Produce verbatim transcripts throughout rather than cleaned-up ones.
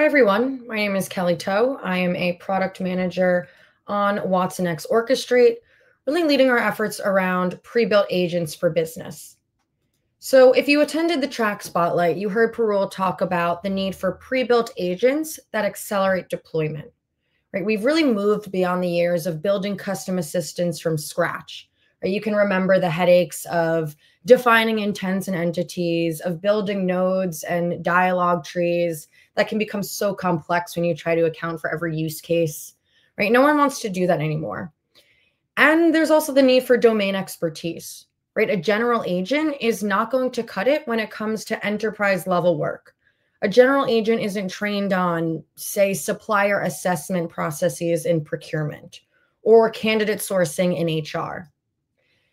Hi, everyone. My name is Kelly Toh. I am a product manager on WatsonX Orchestrate, really leading our efforts around pre-built agents for business. So if you attended the track spotlight, you heard Parul talk about the need for pre-built agents that accelerate deployment. Right? We've really moved beyond the years of building custom assistants from scratch. Right? You can remember the headaches of defining intents and entities, of building nodes and dialogue trees that can become so complex when you try to account for every use case. Right? No one wants to do that anymore. And there's also the need for domain expertise. Right? A general agent is not going to cut it when it comes to enterprise level work. A general agent isn't trained on, say, supplier assessment processes in procurement or candidate sourcing in H R.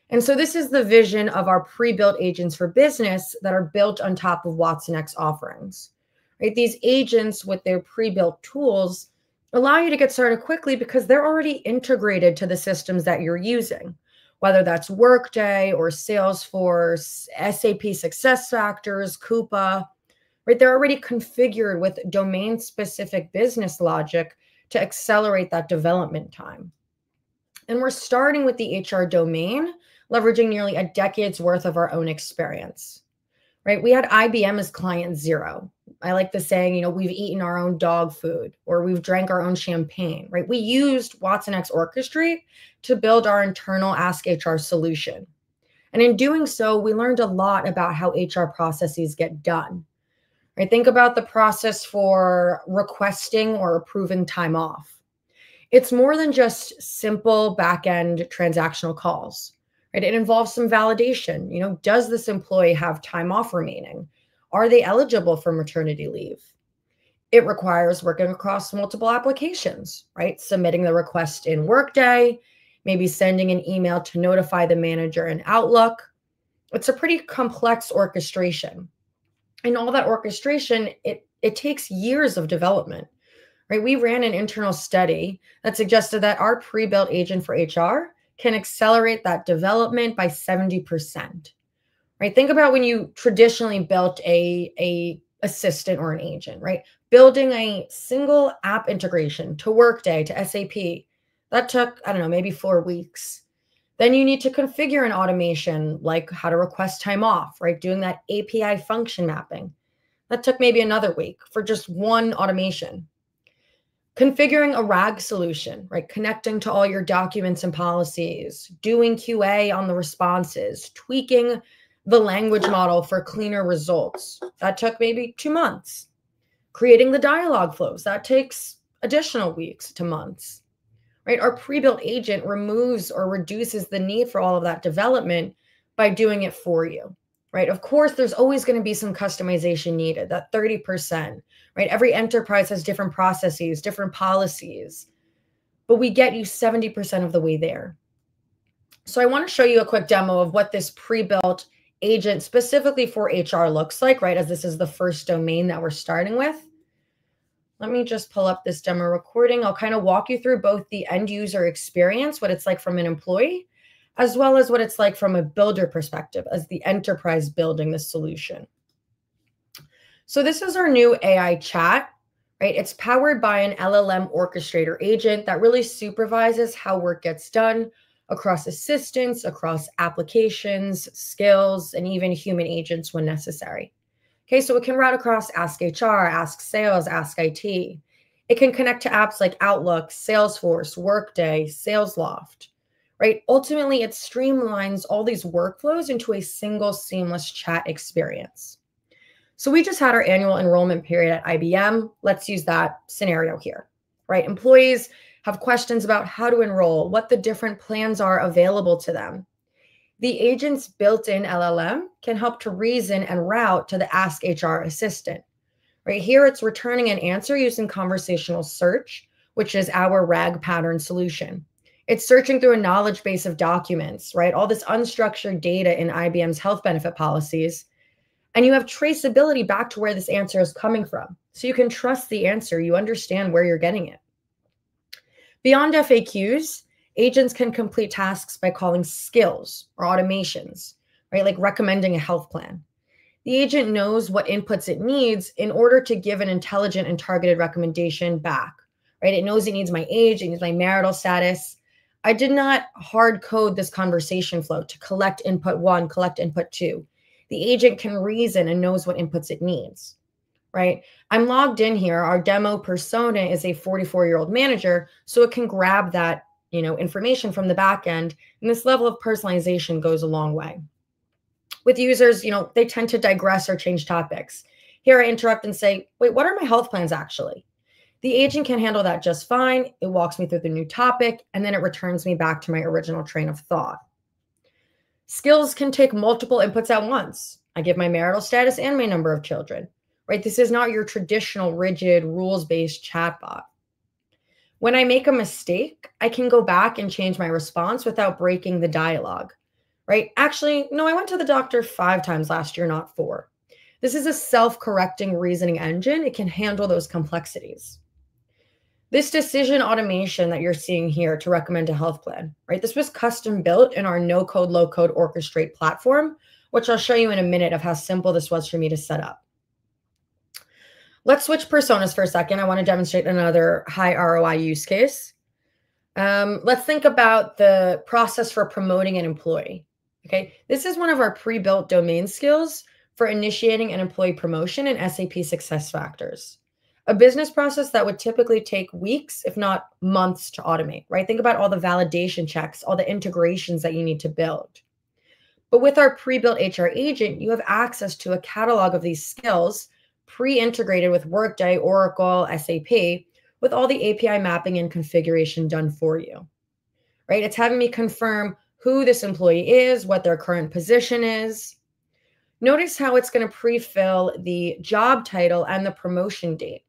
And so this is the vision of our pre-built agents for business that are built on top of WatsonX offerings. Right? These agents with their pre-built tools allow you to get started quickly because they're already integrated to the systems that you're using, whether that's Workday or Salesforce, S A P SuccessFactors, Coupa. Right? They're already configured with domain-specific business logic to accelerate that development time. And we're starting with the H R domain, leveraging nearly a decade's worth of our own experience. Right? We had I B M as client zero. I like the saying, you know, we've eaten our own dog food or we've drank our own champagne, right? We used WatsonX Orchestrate to build our internal Ask H R solution. And in doing so, we learned a lot about how H R processes get done. Right? Think about the process for requesting or approving time off. It's more than just simple back-end transactional calls. Right? It involves some validation. You know, does this employee have time off remaining? Are they eligible for maternity leave? It requires working across multiple applications, right? Submitting the request in Workday, maybe sending an email to notify the manager in Outlook. It's a pretty complex orchestration. And all that orchestration, it, it takes years of development, right? We ran an internal study that suggested that our pre-built agent for H R can accelerate that development by seventy percent. Right? Think about when you traditionally built a, a assistant or an agent, right? Building a single app integration to Workday, to S A P, that took, I don't know, maybe four weeks. Then you need to configure an automation, like how to request time off, right? Doing that A P I function mapping. That took maybe another week for just one automation. Configuring a R A G solution, right? Connecting to all your documents and policies, doing Q A on the responses, tweaking the language model for cleaner results. That took maybe two months. Creating the dialogue flows, that takes additional weeks to months, right? Our pre-built agent removes or reduces the need for all of that development by doing it for you, right? Of course, there's always gonna be some customization needed, that thirty percent, right? Every enterprise has different processes, different policies, but we get you seventy percent of the way there. So I wanna show you a quick demo of what this pre-built agent specifically for H R looks like, right? As this is the first domain that we're starting with. Let me just pull up this demo recording. I'll kind of walk you through both the end user experience, what it's like from an employee, as well as what it's like from a builder perspective as the enterprise building the solution. So this is our new A I chat, right? It's powered by an L L M orchestrator agent that really supervises how work gets done across assistants, across applications, skills, and even human agents when necessary. Okay, so it can route across Ask H R, Ask Sales, Ask I T. It can connect to apps like Outlook, Salesforce, Workday, Salesloft, right? Ultimately, it streamlines all these workflows into a single seamless chat experience. So we just had our annual enrollment period at I B M. Let's use that scenario here, right? Employees have questions about how to enroll, what the different plans are available to them. The agent's built-in L L M can help to reason and route to the Ask H R assistant. Right here, it's returning an answer using conversational search, which is our R A G pattern solution. It's searching through a knowledge base of documents, right? All this unstructured data in I B M's health benefit policies. And you have traceability back to where this answer is coming from. So you can trust the answer. You understand where you're getting it. Beyond F A Qs, agents can complete tasks by calling skills or automations, right? Like recommending a health plan. The agent knows what inputs it needs in order to give an intelligent and targeted recommendation back, right? It knows it needs my age, it needs my marital status. I did not hard code this conversation flow to collect input one, collect input two. The agent can reason and knows what inputs it needs, right? I'm logged in here. Our demo persona is a forty-four-year-old manager, so it can grab that, you know, information from the back end. And this level of personalization goes a long way. With users, you know, they tend to digress or change topics. Here I interrupt and say, wait, what are my health plans actually? The agent can handle that just fine. It walks me through the new topic, and then it returns me back to my original train of thought. Skills can take multiple inputs at once. I give my marital status and my number of children, right? This is not your traditional rigid rules-based chatbot. When I make a mistake, I can go back and change my response without breaking the dialogue. Right? Actually, no, I went to the doctor five times last year, not four. This is a self-correcting reasoning engine. It can handle those complexities. This decision automation that you're seeing here to recommend a health plan, right? This was custom built in our no-code, low-code Orchestrate platform, which I'll show you in a minute of how simple this was for me to set up. Let's switch personas for a second. I want to demonstrate another high R O I use case. Um, let's think about the process for promoting an employee. Okay, this is one of our pre-built domain skills for initiating an employee promotion in S A P SuccessFactors, a business process that would typically take weeks, if not months, to automate, right? Think about all the validation checks, all the integrations that you need to build. But with our pre-built H R agent, you have access to a catalog of these skills pre-integrated with Workday, Oracle, S A P, with all the A P I mapping and configuration done for you, right? It's having me confirm who this employee is, what their current position is. Notice how it's going to pre-fill the job title and the promotion date.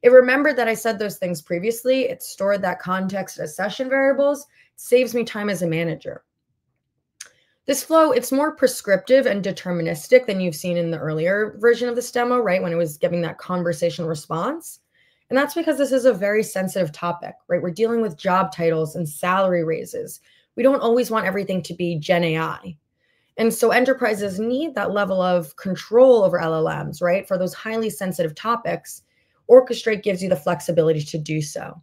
It remembered that I said those things previously. It stored that context as session variables. It saves me time as a manager. This flow, it's more prescriptive and deterministic than you've seen in the earlier version of this demo, right? When it was giving that conversation response. And that's because this is a very sensitive topic, right? We're dealing with job titles and salary raises. We don't always want everything to be Gen A I. And so enterprises need that level of control over L L Ms, right? For those highly sensitive topics, Orchestrate gives you the flexibility to do so.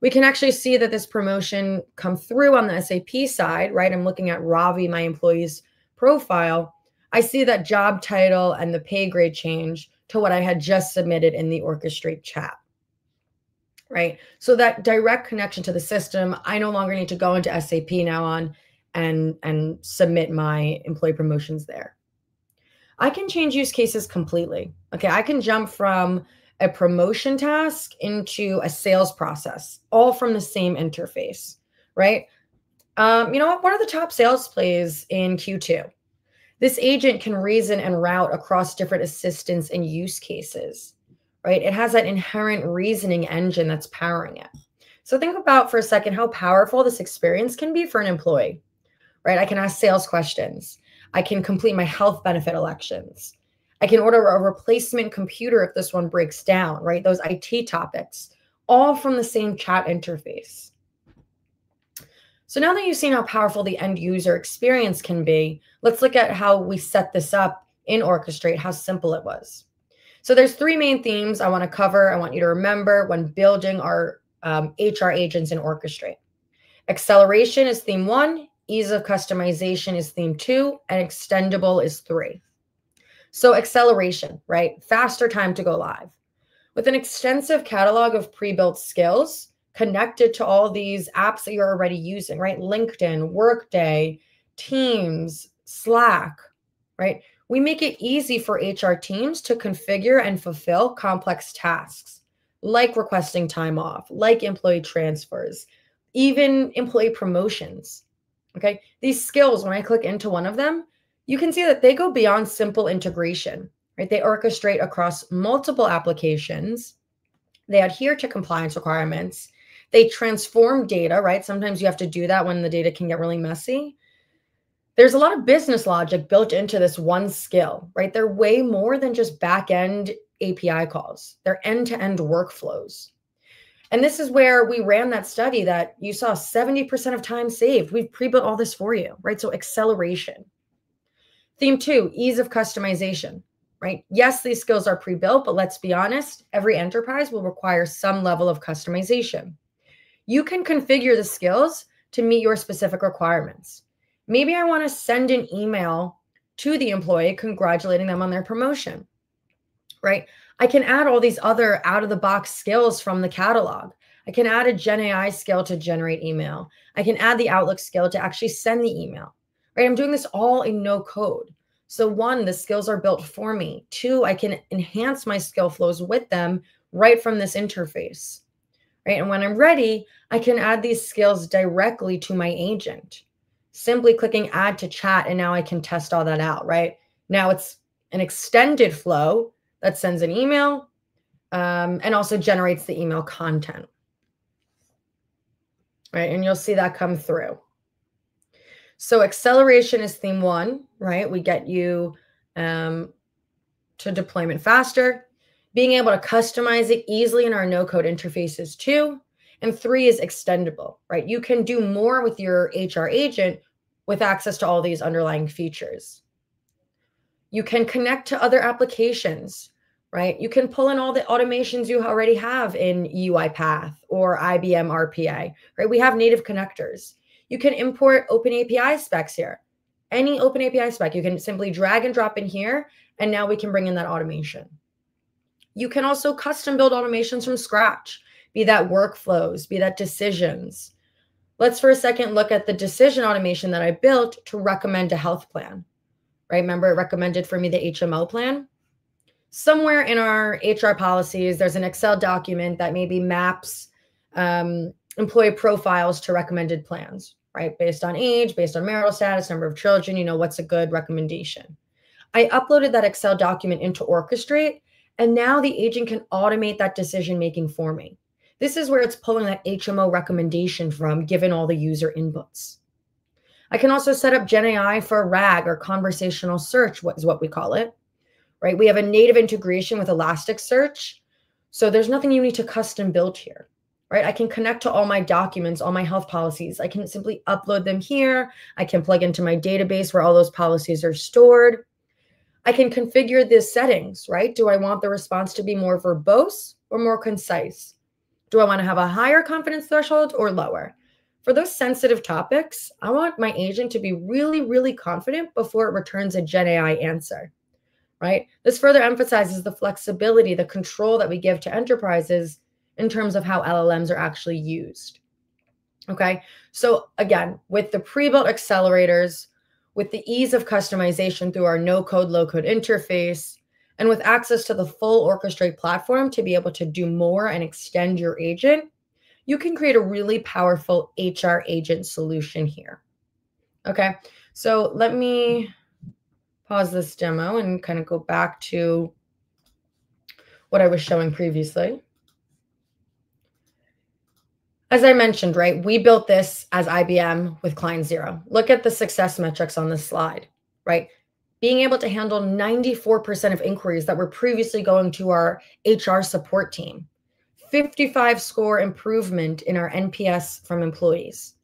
We can actually see that this promotion come through on the S A P side, right? I'm looking at Ravi, my employee's profile. I see that job title and the pay grade change to what I had just submitted in the Orchestrate chat. Right. So that direct connection to the system, I no longer need to go into S A P now on and, and submit my employee promotions there. I can change use cases completely. Okay. I can jump from a promotion task into a sales process, all from the same interface, right? Um, you know what? What are the top sales plays in Q two? This agent can reason and route across different assistance and use cases. Right? It has that inherent reasoning engine that's powering it. So think about for a second how powerful this experience can be for an employee, right? I can ask sales questions. I can complete my health benefit elections. I can order a replacement computer if this one breaks down, right? Those I T topics, all from the same chat interface. So now that you've seen how powerful the end user experience can be, let's look at how we set this up in Orchestrate, how simple it was. So there's three main themes I want to cover. I want you to remember when building our um, H R agents in Orchestrate. Acceleration is theme one, ease of customization is theme two, and extendable is three. So acceleration, right? Faster time to go live. With an extensive catalog of pre-built skills connected to all these apps that you're already using, right? LinkedIn, Workday, Teams, Slack, right? We make it easy for H R teams to configure and fulfill complex tasks, like requesting time off, like employee transfers, even employee promotions, okay? These skills, when I click into one of them, you can see that they go beyond simple integration, right? They orchestrate across multiple applications. They adhere to compliance requirements. They transform data, right? Sometimes you have to do that when the data can get really messy. There's a lot of business logic built into this one skill, right? They're way more than just back-end A P I calls. They're end-to-end workflows. And this is where we ran that study that you saw seventy percent of time saved. We've pre-built all this for you, right? So acceleration. Theme two, ease of customization, right? Yes, these skills are pre-built, but let's be honest, every enterprise will require some level of customization. You can configure the skills to meet your specific requirements. Maybe I want to send an email to the employee congratulating them on their promotion, right? I can add all these other out-of-the-box skills from the catalog. I can add a GenAI skill to generate email. I can add the Outlook skill to actually send the email, right? I'm doing this all in no code. So one, the skills are built for me. Two, I can enhance my skill flows with them right from this interface, right? And when I'm ready, I can add these skills directly to my agent. Simply clicking add to chat, and now I can test all that out, right? Now it's an extended flow that sends an email um, and also generates the email content, right? And you'll see that come through. So acceleration is theme one, right? We get you um, to deployment faster. Being able to customize it easily in our no-code interface is two. And three is extendable, right? You can do more with your H R agent with access to all these underlying features. You can connect to other applications, right? You can pull in all the automations you already have in UiPath or I B M R P A, right? We have native connectors. You can import open A P I specs here. Any open A P I spec, you can simply drag and drop in here, and now we can bring in that automation. You can also custom build automations from scratch, be that workflows, be that decisions. Let's for a second look at the decision automation that I built to recommend a health plan, right? Remember, it recommended for me the H M O plan. Somewhere in our H R policies, there's an Excel document that maybe maps um, employee profiles to recommended plans, right? Based on age, based on marital status, number of children, you know, what's a good recommendation. I uploaded that Excel document into Orchestrate, and now the agent can automate that decision-making for me. This is where it's pulling that H M O recommendation from, given all the user inputs. I can also set up GenAI for RAG, or conversational search, what is what we call it, right? We have a native integration with Elasticsearch, so there's nothing you need to custom build here. Right? I can connect to all my documents, all my health policies. I can simply upload them here. I can plug into my database where all those policies are stored. I can configure the settings, right? Do I want the response to be more verbose or more concise? Do I want to have a higher confidence threshold or lower? For those sensitive topics, I want my agent to be really, really confident before it returns a GenAI answer, right? This further emphasizes the flexibility, the control that we give to enterprises in terms of how L L Ms are actually used, okay? So again, with the pre-built accelerators, with the ease of customization through our no-code, low-code interface, and with access to the full Orchestrate platform to be able to do more and extend your agent, you can create a really powerful H R agent solution here, okay? So let me pause this demo and kind of go back to what I was showing previously. As I mentioned, right, we built this as I B M with client zero. Look at the success metrics on this slide, right? Being able to handle ninety-four percent of inquiries that were previously going to our H R support team, fifty-five score improvement in our N P S from employees,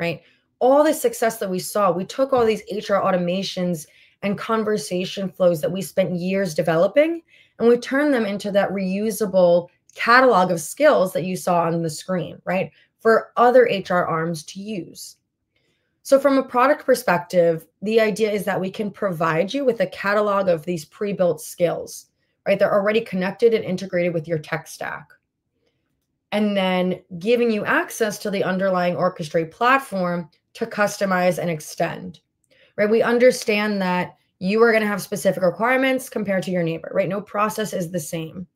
right? All the success that we saw, we took all these H R automations and conversation flows that we spent years developing, and we turned them into that reusable catalog of skills that you saw on the screen, right? For other H R arms to use. So from a product perspective, the idea is that we can provide you with a catalog of these pre-built skills, right? They're already connected and integrated with your tech stack. And then giving you access to the underlying Orchestrate platform to customize and extend, right? We understand that you are going to have specific requirements compared to your neighbor, right? No process is the same.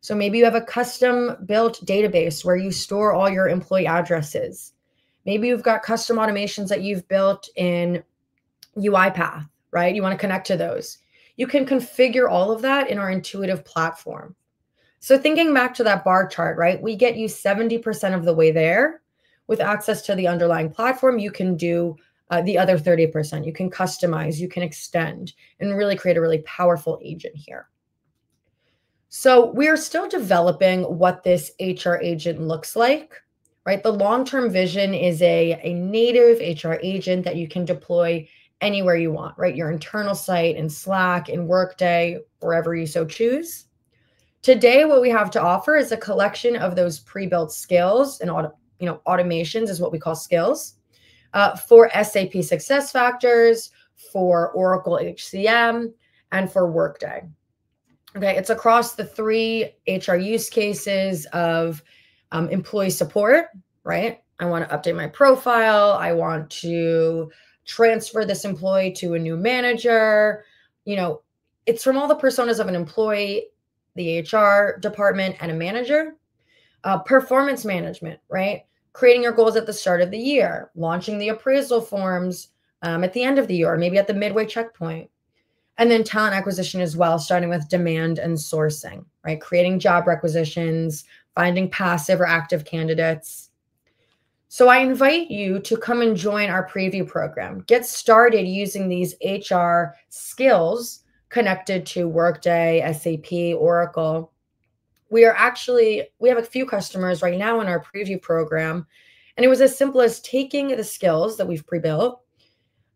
So maybe you have a custom built database where you store all your employee addresses. Maybe you've got custom automations that you've built in UiPath, right? You want to connect to those. You can configure all of that in our intuitive platform. So thinking back to that bar chart, right? We get you seventy percent of the way there. With access to the underlying platform, you can do uh, the other thirty percent. You can customize, you can extend, and really create a really powerful agent here. So we are still developing what this H R agent looks like, right? The long-term vision is a, a native H R agent that you can deploy anywhere you want, right? Your internal site in Slack, in Workday, wherever you so choose. Today, what we have to offer is a collection of those pre-built skills and auto, you know, automations is what we call skills uh, for S A P SuccessFactors, for Oracle H C M, and for Workday. Okay, it's across the three H R use cases of um, employee support, right? I want to update my profile. I want to transfer this employee to a new manager. You know, it's from all the personas of an employee, the H R department, and a manager. Uh, performance management, right? Creating your goals at the start of the year, launching the appraisal forms um, at the end of the year, or maybe at the midway checkpoint. And then talent acquisition as well, starting with demand and sourcing, right? Creating job requisitions, finding passive or active candidates. So I invite you to come and join our preview program. Get started using these H R skills connected to Workday, S A P, Oracle. We are actually, we have a few customers right now in our preview program, and it was as simple as taking the skills that we've pre-built,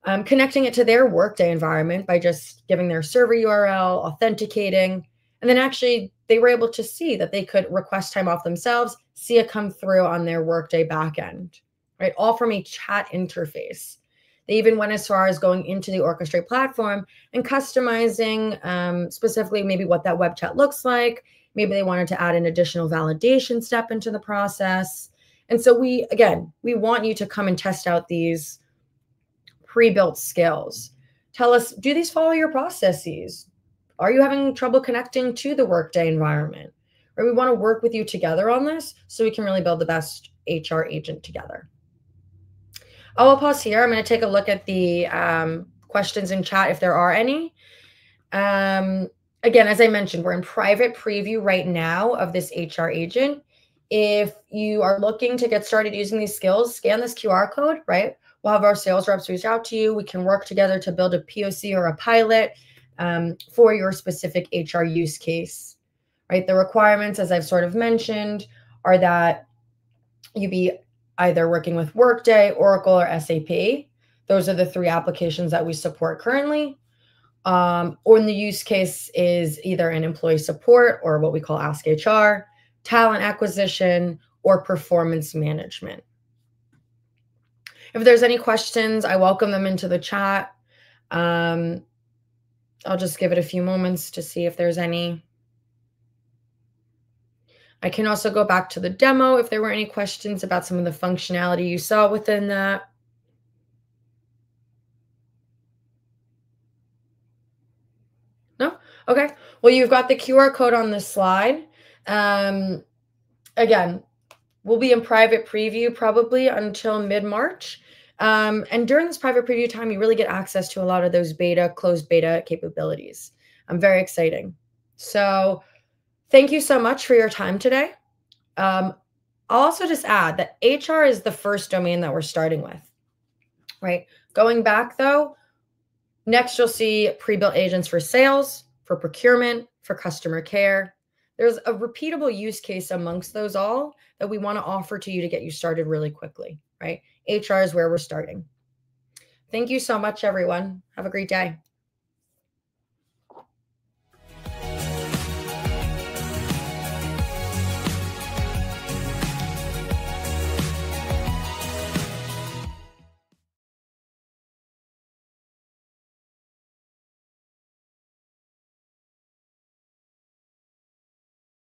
um, connecting it to their Workday environment by just giving their server U R L, authenticating, and then actually they were able to see that they could request time off themselves, see it come through on their Workday backend, right? All from a chat interface. They even went as far as going into the Orchestrate platform and customizing um, specifically maybe what that web chat looks like. Maybe they wanted to add an additional validation step into the process. And so we, again, we want you to come and test out these pre-built skills. Tell us, do these follow your processes? Are you having trouble connecting to the Workday environment? Or we want to work with you together on this so we can really build the best H R agent together. I will pause here. I'm going to take a look at the um, questions in chat if there are any. Um, Again, as I mentioned, we're in private preview right now of this H R agent. If you are looking to get started using these skills, scan this Q R code, right? We'll have our sales reps reach out to you. We can work together to build a P O C or a pilot um, for your specific H R use case, right? The requirements, as I've sort of mentioned, are that you be either working with Workday, Oracle, or S A P. Those are the three applications that we support currently. Um, or in the use case is either an employee support or what we call Ask H R, talent acquisition, or performance management. If there's any questions, I welcome them into the chat. Um, I'll just give it a few moments to see if there's any. I can also go back to the demo if there were any questions about some of the functionality you saw within that. Okay, well, you've got the Q R code on this slide. Um, again, we'll be in private preview probably until mid-March. Um, and during this private preview time, you really get access to a lot of those beta, closed beta capabilities. I'm very exciting. So thank you so much for your time today. Um, I'll also just add that H R is the first domain that we're starting with, right? Going back though, next you'll see pre-built agents for sales, for procurement, for customer care. There's a repeatable use case amongst those all that we want to offer to you to get you started really quickly, right? H R is where we're starting. Thank you so much, everyone. Have a great day.